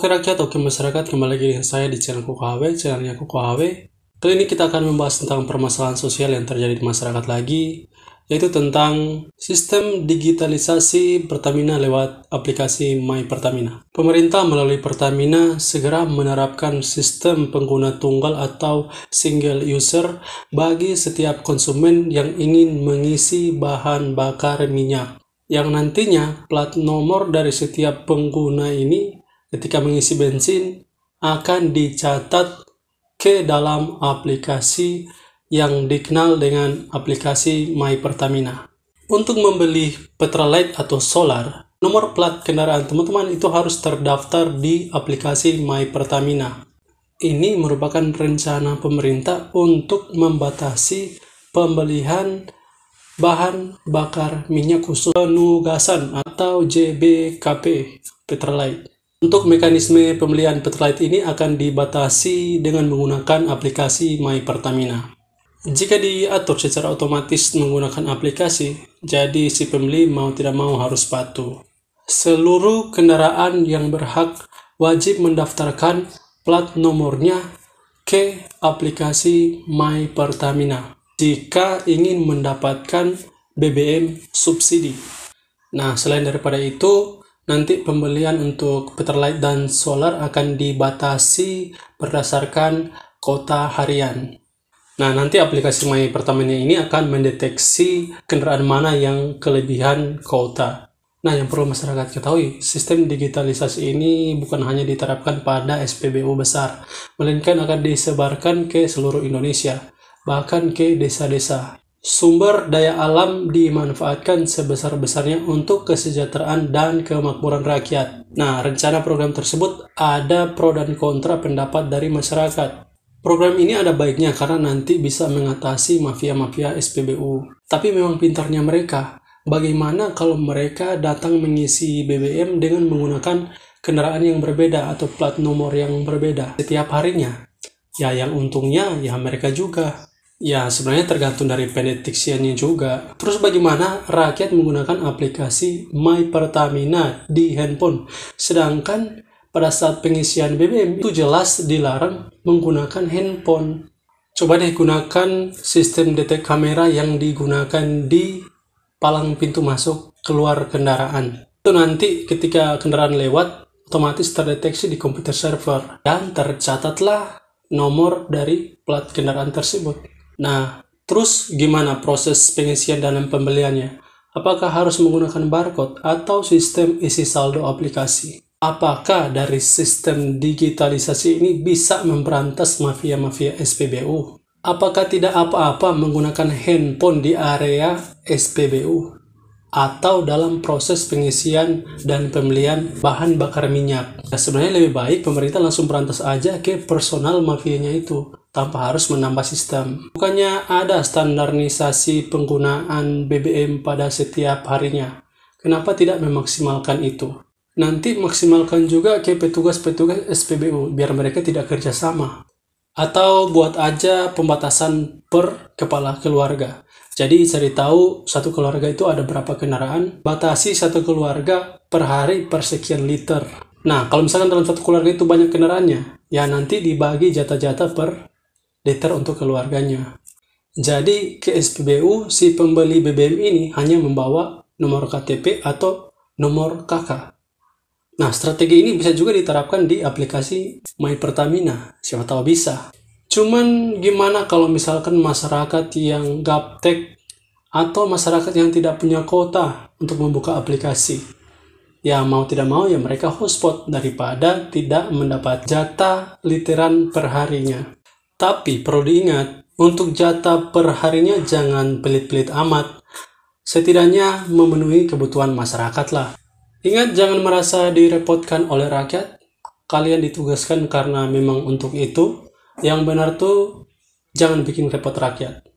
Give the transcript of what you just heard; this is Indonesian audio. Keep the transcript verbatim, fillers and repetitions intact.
Rakyat, oke masyarakat, kembali lagi dengan saya di channel KUKOHAWE, channelnya KUKOHAWE. Kali ini kita akan membahas tentang permasalahan sosial yang terjadi di masyarakat lagi, yaitu tentang sistem digitalisasi Pertamina lewat aplikasi MyPertamina. Pemerintah melalui Pertamina segera menerapkan sistem pengguna tunggal atau single user bagi setiap konsumen yang ingin mengisi bahan bakar minyak, yang nantinya plat nomor dari setiap pengguna ini ketika mengisi bensin akan dicatat ke dalam aplikasi yang dikenal dengan aplikasi MyPertamina. Untuk membeli Pertalite atau solar, nomor plat kendaraan teman-teman itu harus terdaftar di aplikasi MyPertamina. Ini merupakan rencana pemerintah untuk membatasi pembelian bahan bakar minyak khusus penugasan atau J B K P Pertalite. Untuk mekanisme pembelian Pertalite ini akan dibatasi dengan menggunakan aplikasi MyPertamina. Jika diatur secara otomatis menggunakan aplikasi, jadi si pembeli mau tidak mau harus patuh. Seluruh kendaraan yang berhak wajib mendaftarkan plat nomornya ke aplikasi MyPertamina jika ingin mendapatkan B B M subsidi. Nah, selain daripada itu, nanti pembelian untuk Pertalite dan solar akan dibatasi berdasarkan kota harian. Nah, nanti aplikasi MyPertamina ini akan mendeteksi kendaraan mana yang kelebihan kota. Nah, yang perlu masyarakat ketahui, sistem digitalisasi ini bukan hanya diterapkan pada S P B U besar, melainkan akan disebarkan ke seluruh Indonesia, bahkan ke desa-desa. Sumber daya alam dimanfaatkan sebesar-besarnya untuk kesejahteraan dan kemakmuran rakyat. Nah, rencana program tersebut ada pro dan kontra pendapat dari masyarakat. Program ini ada baiknya karena nanti bisa mengatasi mafia-mafia S P B U. Tapi memang pintarnya mereka, bagaimana kalau mereka datang mengisi B B M dengan menggunakan kendaraan yang berbeda atau plat nomor yang berbeda setiap harinya? Ya, yang untungnya ya mereka juga. Ya, sebenarnya tergantung dari pendeteksiannya juga. Terus bagaimana rakyat menggunakan aplikasi MyPertamina di handphone? Sedangkan pada saat pengisian B B M itu jelas dilarang menggunakan handphone. Coba deh gunakan sistem detek kamera yang digunakan di palang pintu masuk keluar kendaraan. Itu nanti ketika kendaraan lewat, otomatis terdeteksi di komputer server. Dan tercatatlah nomor dari plat kendaraan tersebut. Nah, terus gimana proses pengisian dan pembeliannya? Apakah harus menggunakan barcode atau sistem isi saldo aplikasi? Apakah dari sistem digitalisasi ini bisa memberantas mafia-mafia S P B U? Apakah tidak apa-apa menggunakan handphone di area S P B U? Atau dalam proses pengisian dan pembelian bahan bakar minyak? Nah, sebenarnya lebih baik pemerintah langsung berantas aja ke personal mafianya itu, tanpa harus menambah sistem. Bukannya ada standarisasi penggunaan B B M pada setiap harinya, kenapa tidak memaksimalkan itu? Nanti maksimalkan juga ke petugas-petugas S P B U, biar mereka tidak kerjasama. Atau buat aja pembatasan per kepala keluarga. Jadi cari tahu satu keluarga itu ada berapa kendaraan, batasi satu keluarga per hari per sekian liter. Nah, kalau misalkan dalam satu keluarga itu banyak kendaraannya, ya nanti dibagi jatah-jatah per liter untuk keluarganya. Jadi ke S P B U si pembeli B B M ini hanya membawa nomor K T P atau nomor K K. Nah, strategi ini bisa juga diterapkan di aplikasi MyPertamina, siapa tahu bisa. Cuman gimana kalau misalkan masyarakat yang gaptek atau masyarakat yang tidak punya kuota untuk membuka aplikasi? Ya mau tidak mau ya mereka hotspot daripada tidak mendapat jatah literan perharinya. Tapi perlu diingat, untuk jatah per harinya jangan pelit-pelit amat. Setidaknya memenuhi kebutuhan masyarakat lah. Ingat, jangan merasa direpotkan oleh rakyat. Kalian ditugaskan karena memang untuk itu. Yang benar tuh, jangan bikin repot rakyat.